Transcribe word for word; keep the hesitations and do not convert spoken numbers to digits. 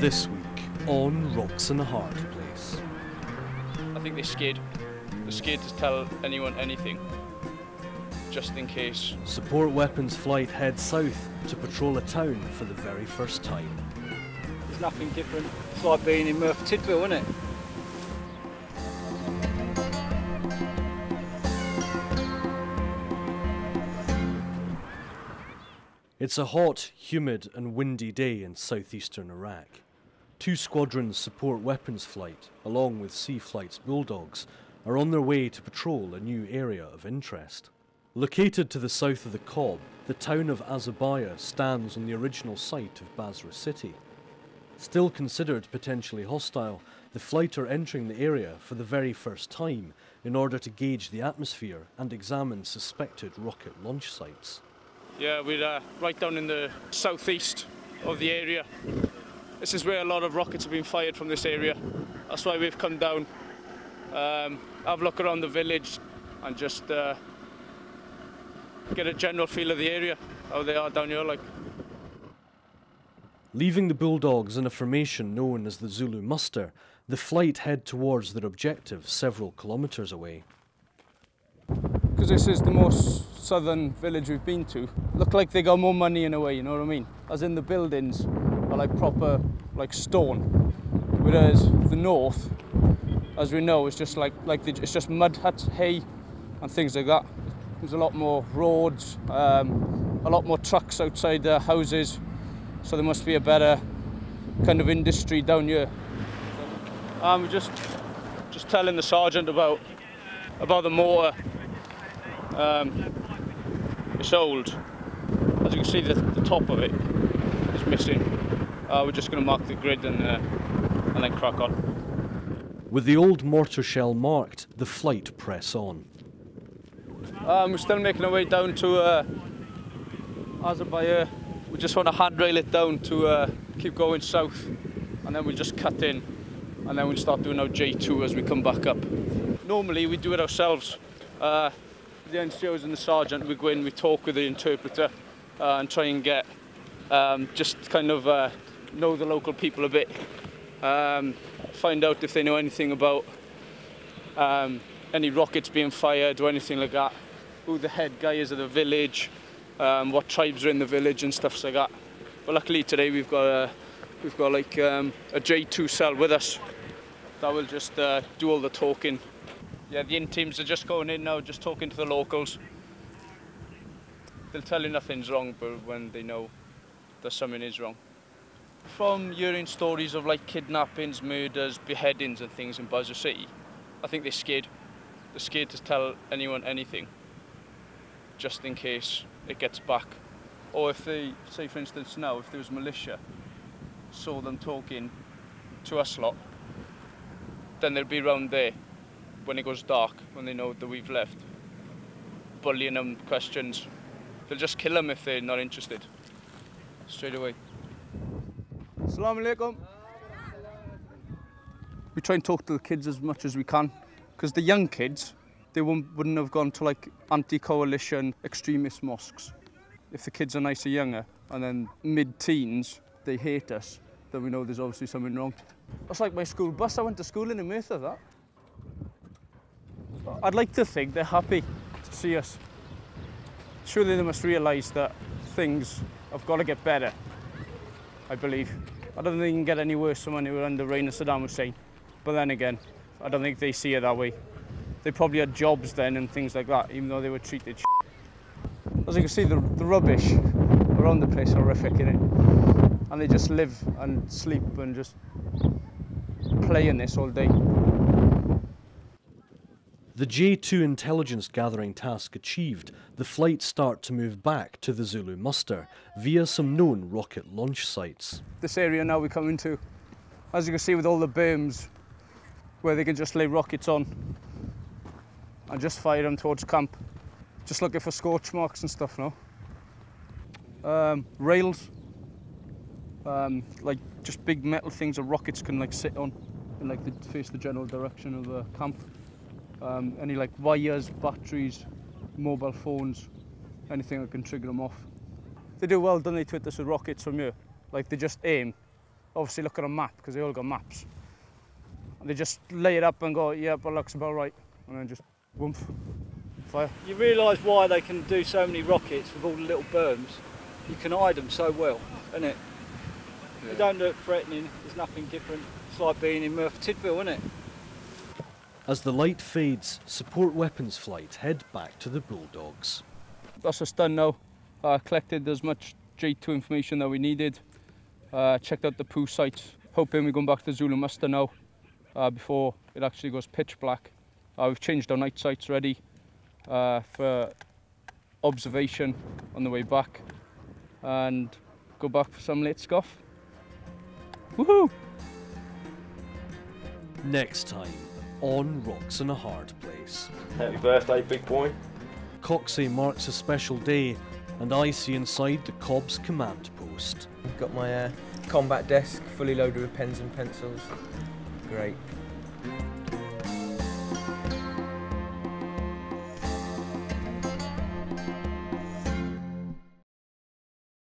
This week on Rocks in the Hard Place. I think they're scared. They're scared to tell anyone anything, just in case. Support Weapons Flight heads south to patrol a town for the very first time. There's nothing different. It's like being in Murph Titville, isn't it? It's a hot, humid and windy day in southeastern Iraq. Two squadrons Support Weapons Flight, along with Sea Flight's Bulldogs, are on their way to patrol a new area of interest. Located to the south of the Cobb, the town of Azabaya stands on the original site of Basra City. Still considered potentially hostile, the flight are entering the area for the very first time in order to gauge the atmosphere and examine suspected rocket launch sites. Yeah, we're uh, right down in the southeast of the area. This is where a lot of rockets have been fired from this area. That's why we've come down, um, have a look around the village and just uh, get a general feel of the area, how they are down here like. Leaving the Bulldogs in a formation known as the Zulu Muster, the flight head towards their objective several kilometres away. Because this is the most southern village we've been to. Look like they got more money in a way, you know what I mean? As in the buildings are like proper, like stone. Whereas the north, as we know, is just like, like the, it's just mud huts, hay and things like that. There's a lot more roads, um, a lot more trucks outside their houses. So there must be a better kind of industry down here. I'm um, just, just telling the sergeant about, about the mortar. Um, it's old. As you can see, the, the top of it is missing. Uh, we're just going to mark the grid and, uh, and then crack on. With the old mortar shell marked, the flight press on. Um, we're still making our way down to uh, Azabaya. We just want to handrail it down to uh, keep going south, and then we just cut in, and then we start doing our J two as we come back up. Normally we do it ourselves. Uh, The N C Os and the sergeant, we go in, we talk with the interpreter uh, and try and get, um, just kind of uh, know the local people a bit, um, find out if they know anything about um, any rockets being fired or anything like that, who the head guy is of the village, um, what tribes are in the village and stuff like that. But luckily today we've got a, we've got like um, a J two cell with us that will just uh, do all the talking. Yeah, the in-teams are just going in now, just talking to the locals. They'll tell you nothing's wrong, but when they know that something is wrong. From hearing stories of like kidnappings, murders, beheadings and things in Basra City, I think they're scared. They're scared to tell anyone anything, just in case it gets back. Or if they, say for instance now, if there was militia, saw them talking to us lot, then they'll be round there. When it goes dark, when they know that we've left, bullying them, questions. They'll just kill them if they're not interested, straight away. Assalamu alaikum. We try and talk to the kids as much as we can, because the young kids, they wouldn't have gone to like anti-coalition extremist mosques. If the kids are nicer, younger, and then mid-teens, they hate us, then we know there's obviously something wrong. That's like my school bus. I went to school in the Merthyr, that. I'd like to think they're happy to see us. Surely they must realise that things have got to get better, I believe. I don't think it can get any worse than when they were under the reign of Saddam Hussein. But then again, I don't think they see it that way. They probably had jobs then and things like that, even though they were treated shit. As you can see, the, the rubbish around the place is horrific, isn't it? And they just live and sleep and just play in this all day. The J two intelligence gathering task achieved, the flight start to move back to the Zulu Muster via some known rocket launch sites. This area now we come into, as you can see with all the berms, where they can just lay rockets on and just fire them towards camp. Just looking for scorch marks and stuff now. Um, rails, um, like just big metal things that rockets can like sit on and like they face the general direction of the camp. Um, any like wires, batteries, mobile phones, anything that can trigger them off. They do well, don't they, to hit us with rockets from here? Like they just aim obviously look at a map, because they all got maps. And they just lay it up and go, yeah, but looks about right. And then just whoomp, fire. You realise why they can do so many rockets with all the little berms. You can hide them so well, innit? Yeah. They don't look threatening, there's nothing different. It's like being in Murph Tidville, innit? As the light fades, Support Weapons Flight head back to the Bulldogs. That's us done now. Uh, collected as much J two information that we needed. Uh, checked out the poo sites. Hoping we're going back to Zulu Muster now uh, before it actually goes pitch black. Uh, we've changed our night sights ready uh, for observation on the way back and go back for some late scoff. Woohoo! Next time on Rocks in a Hard Place. Happy birthday, big boy. Coxey marks a special day, and I see inside the Cobb's command post. I've got my uh, combat desk fully loaded with pens and pencils. Great.